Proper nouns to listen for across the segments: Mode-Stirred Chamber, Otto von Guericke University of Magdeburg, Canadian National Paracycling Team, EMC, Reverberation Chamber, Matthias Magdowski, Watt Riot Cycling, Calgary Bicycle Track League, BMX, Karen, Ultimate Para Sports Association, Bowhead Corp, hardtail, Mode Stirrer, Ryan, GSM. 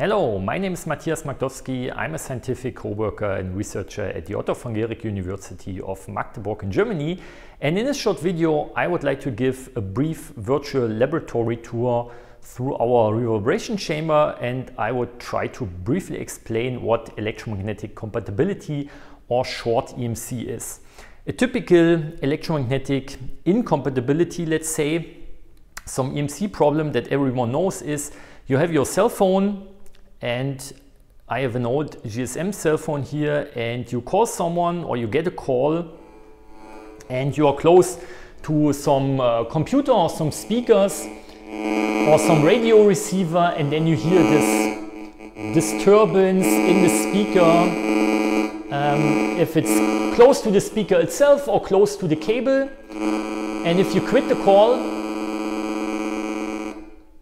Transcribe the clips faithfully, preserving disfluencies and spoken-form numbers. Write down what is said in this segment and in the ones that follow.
Hello, my name is Matthias Magdowski. I'm a scientific co-worker and researcher at the Otto von Guericke University of Magdeburg in Germany. And in this short video, I would like to give a brief virtual laboratory tour through our reverberation chamber, and I would try to briefly explain what electromagnetic compatibility, or short E M C, is. A typical electromagnetic incompatibility, let's say, some E M C problem that everyone knows is you have your cell phone, and I have an old G S M cell phone here, and you call someone or you get a call and you are close to some uh, computer or some speakers or some radio receiver, and then you hear this disturbance in the speaker, um, if it's close to the speaker itself or close to the cable. And if you quit the call,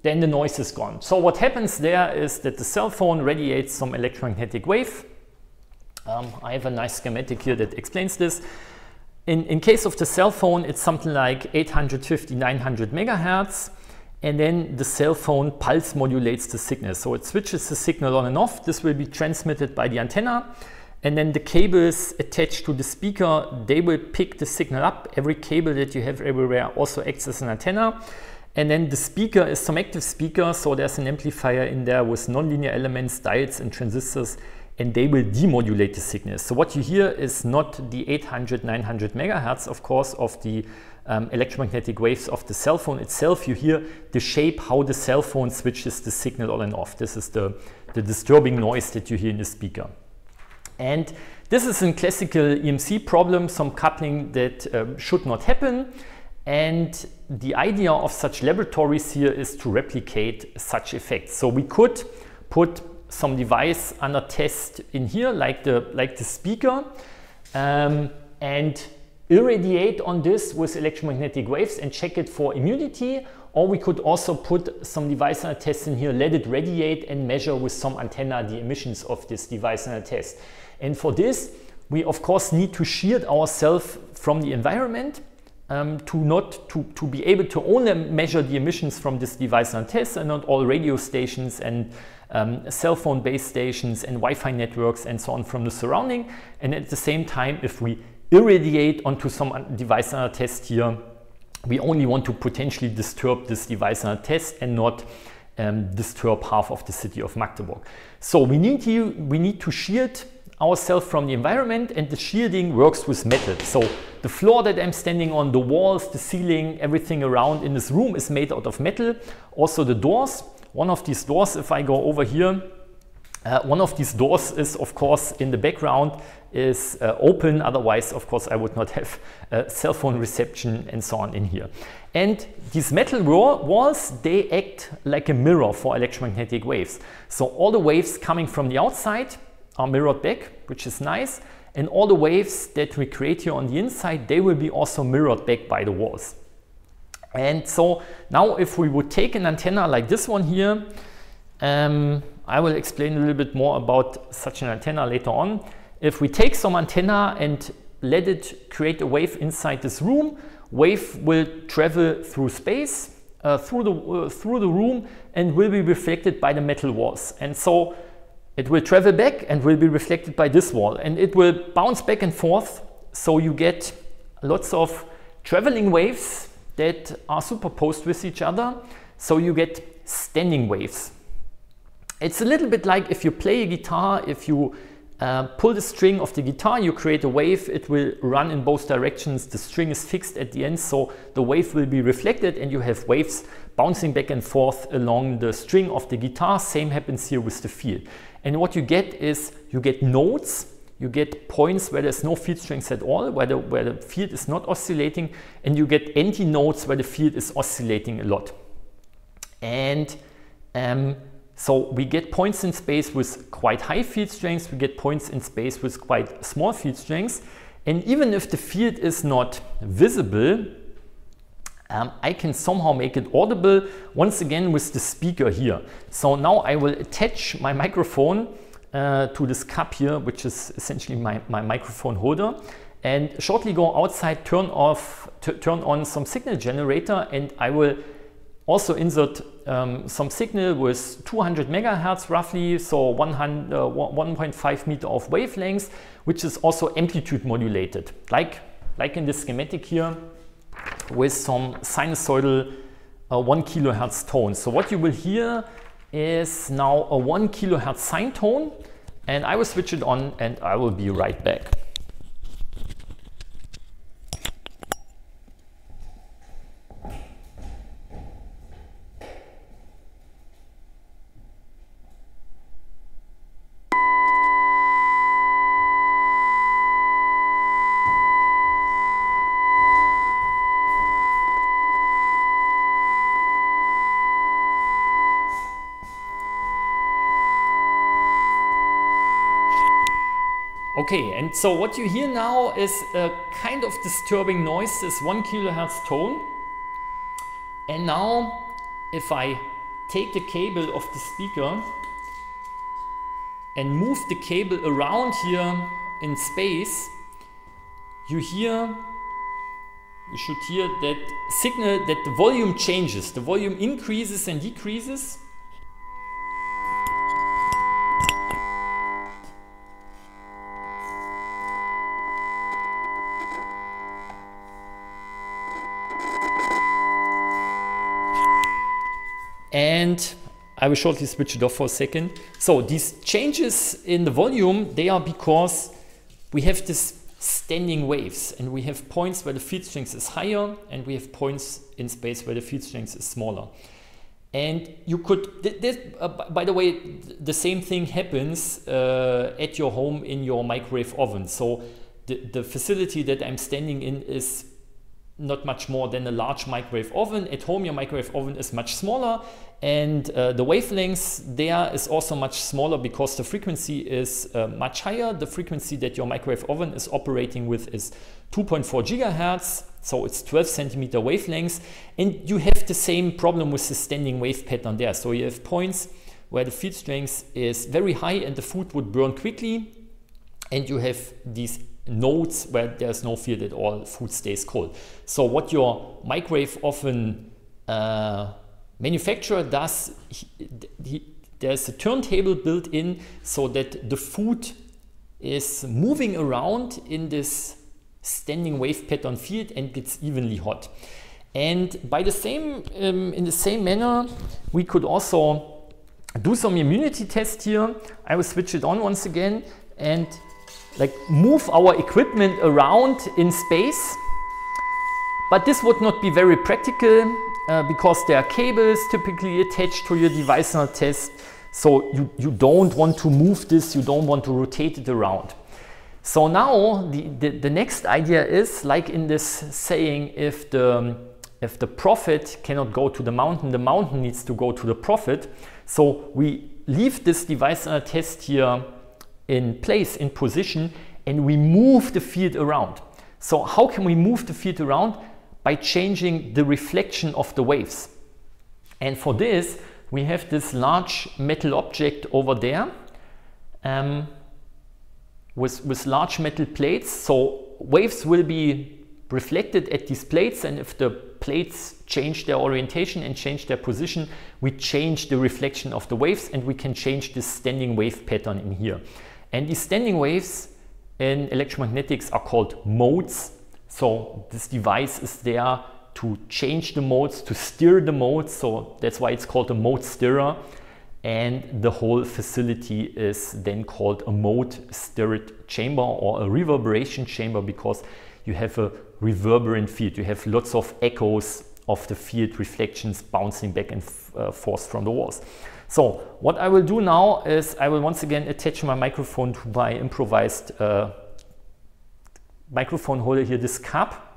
then the noise is gone. So what happens there is that the cell phone radiates some electromagnetic wave. Um, I have a nice schematic here that explains this. In, in case of the cell phone, it's something like eight hundred fifty, nine hundred megahertz. And then the cell phone pulse modulates the signal. So it switches the signal on and off. This will be transmitted by the antenna. And then the cables attached to the speaker, they will pick the signal up. Every cable that you have everywhere also acts as an antenna. And then the speaker is some active speaker, so there's an amplifier in there with nonlinear elements, diodes and transistors, and they will demodulate the signal. So what you hear is not the eight hundred, nine hundred megahertz, of course, of the um, electromagnetic waves of the cell phone itself. You hear the shape, how the cell phone switches the signal on and off. This is the, the disturbing noise that you hear in the speaker. And this is a classical E M C problem, some coupling that um, should not happen. And the idea of such laboratories here is to replicate such effects. So we could put some device under test in here, like the, like the speaker, um, and irradiate on this with electromagnetic waves and check it for immunity. Or we could also put some device under test in here, let it radiate, and measure with some antenna the emissions of this device under test. And for this, we of course need to shield ourselves from the environment. Um, to not to, to be able to only measure the emissions from this device under test, and not all radio stations and um, cell phone base stations and Wi-Fi networks and so on from the surrounding. And at the same time, if we irradiate onto some device under test here, we only want to potentially disturb this device under test and not um, disturb half of the city of Magdeburg. So we need to, we need to shield ourselves from the environment, and the shielding works with metal. So the floor that I'm standing on, the walls, the ceiling, everything around in this room is made out of metal. Also the doors, one of these doors, if I go over here, uh, one of these doors is of course in the background is uh, open, otherwise of course I would not have uh, cell phone reception and so on in here. And these metal walls, they act like a mirror for electromagnetic waves. So all the waves coming from the outside are mirrored back, which is nice, and all the waves that we create here on the inside, they will be also mirrored back by the walls. And so now if we would take an antenna like this one here, um, I will explain a little bit more about such an antenna later on. If we take some antenna and let it create a wave inside this room, wave will travel through space, uh, through the, uh, through the room, and will be reflected by the metal walls. And so it will travel back and will be reflected by this wall, and it will bounce back and forth. So you get lots of traveling waves that are superposed with each other. So you get standing waves. It's a little bit like if you play a guitar, if you uh, pull the string of the guitar, you create a wave, it will run in both directions. The string is fixed at the end, so the wave will be reflected, and you have waves bouncing back and forth along the string of the guitar. Same happens here with the field. And what you get is you get nodes, you get points where there's no field strength at all, where the, where the field is not oscillating, and you get anti-nodes where the field is oscillating a lot. And um, so we get points in space with quite high field strengths, we get points in space with quite small field strengths. And even if the field is not visible, Um, I can somehow make it audible, once again with the speaker here. So now I will attach my microphone uh, to this cup here, which is essentially my, my microphone holder, and shortly go outside, turn off, turn on some signal generator, and I will also insert um, some signal with two hundred megahertz roughly, so one point five meter of wavelengths, which is also amplitude modulated, like, like in this schematic here, with some sinusoidal uh, one kilohertz tone. So what you will hear is now a one kilohertz sine tone, and I will switch it on and I will be right back. Okay, and so what you hear now is a kind of disturbing noise, this one kilohertz tone. And now if I take the cable of the speaker and move the cable around here in space, you hear, you should hear that signal, that the volume changes, the volume increases and decreases. And I will shortly switch it off for a second. So these changes in the volume, they are because we have this standing waves, and we have points where the field strength is higher and we have points in space where the field strength is smaller. And you could, th this, uh, by the way, th the same thing happens uh, at your home in your microwave oven. So the, the facility that I'm standing in is not much more than a large microwave oven. At home, your microwave oven is much smaller, and uh, the wavelengths there is also much smaller because the frequency is uh, much higher. The frequency that your microwave oven is operating with is two point four gigahertz, so it's twelve centimeter wavelengths, and you have the same problem with the standing wave pattern there. So you have points where the field strength is very high and the food would burn quickly, and you have these nodes where there's no field at all, food stays cold. So what your microwave oven uh, manufacturer does, he, he, there's a turntable built in so that the food is moving around in this standing wave pattern field and gets evenly hot. And by the same, um, in the same manner, we could also do some immunity test here. I will switch it on once again and like move our equipment around in space, but this would not be very practical uh, because there are cables typically attached to your device in a test, so you, you don't want to move this, you don't want to rotate it around. So now the, the, the next idea is, like in this saying, if the, if the prophet cannot go to the mountain, the mountain needs to go to the prophet. So we leave this device in a test here in place, in position, and we move the field around. So how can we move the field around? By changing the reflection of the waves. And for this, we have this large metal object over there um, with, with large metal plates. So waves will be reflected at these plates, and if the plates change their orientation and change their position, we change the reflection of the waves, and we can change this standing wave pattern in here. And these standing waves in electromagnetics are called modes. So this device is there to change the modes, to steer the modes. So that's why it's called a mode steerer. And the whole facility is then called a mode stirred chamber or a reverberation chamber, because you have a reverberant field. You have lots of echoes of the field reflections bouncing back and uh, forth from the walls. So what I will do now is I will once again attach my microphone to my improvised uh, microphone holder here, this cup,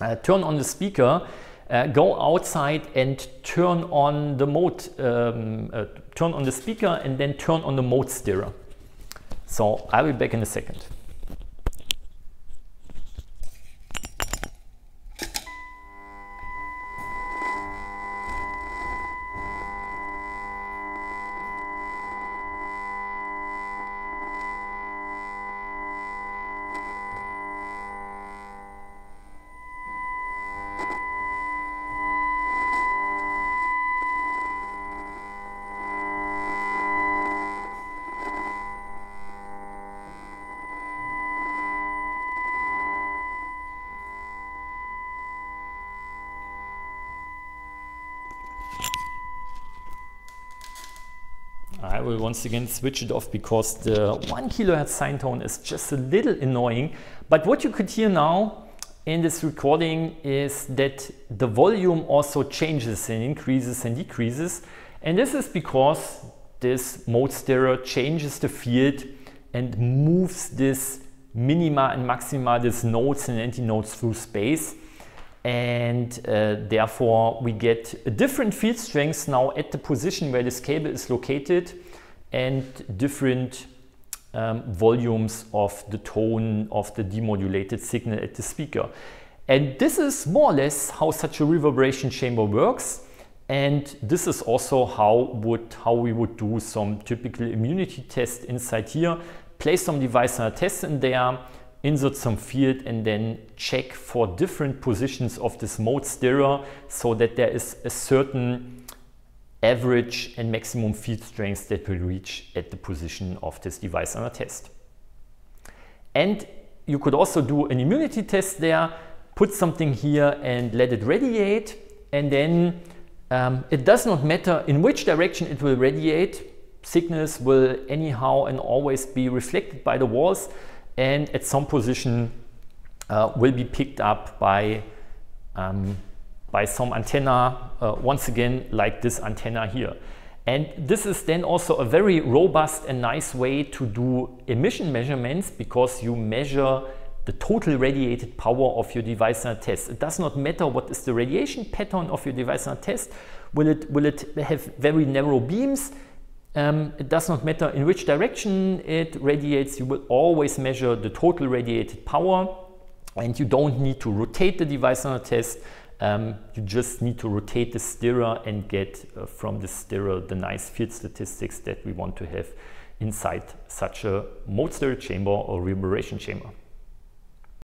uh, turn on the speaker, uh, go outside and turn on the mode, um, uh, turn on the speaker and then turn on the mode steerer. So I'll be back in a second. I will once again switch it off because the one kilohertz sine tone is just a little annoying. But what you could hear now in this recording is that the volume also changes and increases and decreases. And this is because this mode stereo changes the field and moves this minima and maxima, these nodes and antinodes through space. And uh, therefore we get a different field strengths now at the position where this cable is located, and different um, volumes of the tone of the demodulated signal at the speaker. And this is more or less how such a reverberation chamber works. And this is also how would how we would do some typical immunity test inside here. Place some device and a test in there, insert some field, and then check for different positions of this mode stereo so that there is a certain average and maximum field strength that will reach at the position of this device under test. And you could also do an immunity test there, put something here and let it radiate, and then um, it does not matter in which direction it will radiate. Signals will anyhow and always be reflected by the walls, and at some position uh, will be picked up by, um, by some antenna, uh, once again like this antenna here. And this is then also a very robust and nice way to do emission measurements, because you measure the total radiated power of your device under test. It does not matter what is the radiation pattern of your device under test. Will it, will it have very narrow beams? Um, it does not matter in which direction it radiates. You will always measure the total radiated power, and you don't need to rotate the device under test. Um, you just need to rotate the stirrer and get uh, from the stirrer the nice field statistics that we want to have inside such a mode stereo chamber or reverberation chamber.